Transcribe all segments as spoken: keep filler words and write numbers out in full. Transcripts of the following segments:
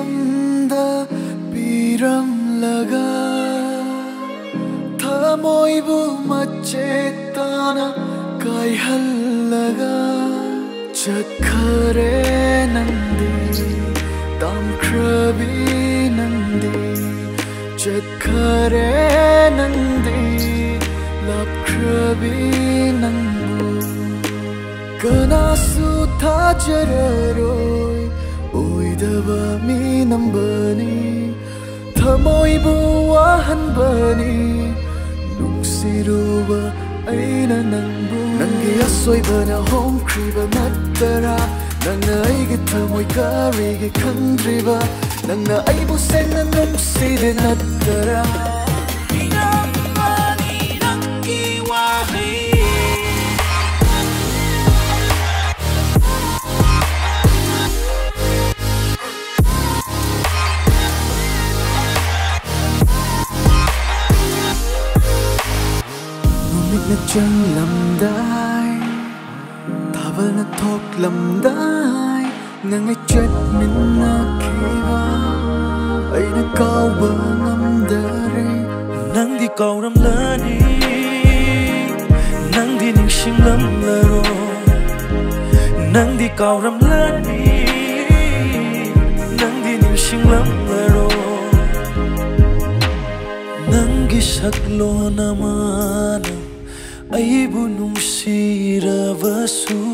anda bir anlaga thamoy bu machetana kai hallaga chakhare nandi tam krabi nandi chakhare nandi lap krabi nangu kana sutha jararoi Davamin ambani, thamoi buahan bani, nuksiruva aina nangu. Nange asoi bana home kriba matara, nana aige thamoi karige khandriba, nana aibu senna nukside natara. Inambani nangi wahi. Nà chân lầm đai, thà vỡ nà thốt lầm đai. Ngà ngay chết mình nà khi ba, ấy nà câu bờ ngâm đời. Nắng thì cầu râm lỡ đi, nắng thì những sinh lắm lỡ rồi. Nắng thì cầu râm lỡ đi, nắng thì những sinh lắm lỡ rồi. Nắng ghi sắc lô nà mà Aibu nungsiravasu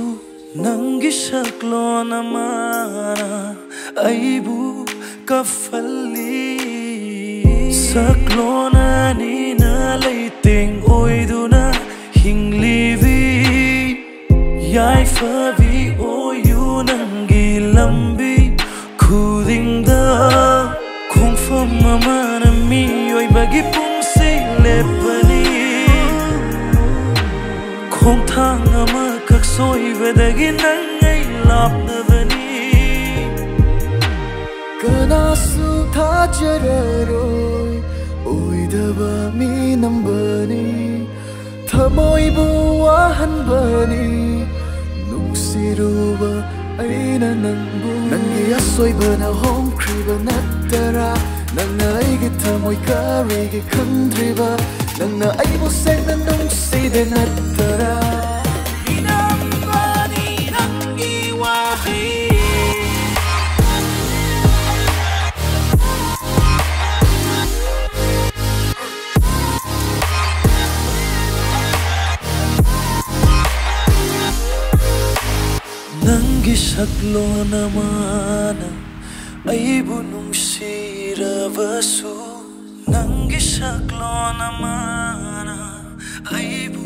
nangi saklona mana aibu kafalli saklona nina leiting oiduna hinglivi yai favi oyu nangi lambi khudingda khungfam mana mi oi bagi pungsi lepani Hong thang ama kak soy vedagi nangai lapnavani Kanasu thajararoi oidava minambani Thamoi buahanbani nuksiruva aina nangu Nange asoibana home kriba nattara Nana aige thamoi karige khandriba Nana aibu sena nungside nattara Inambani nangi wahi Nangi saklo namana aibu nungsiravasu Nangi saklona mana aibu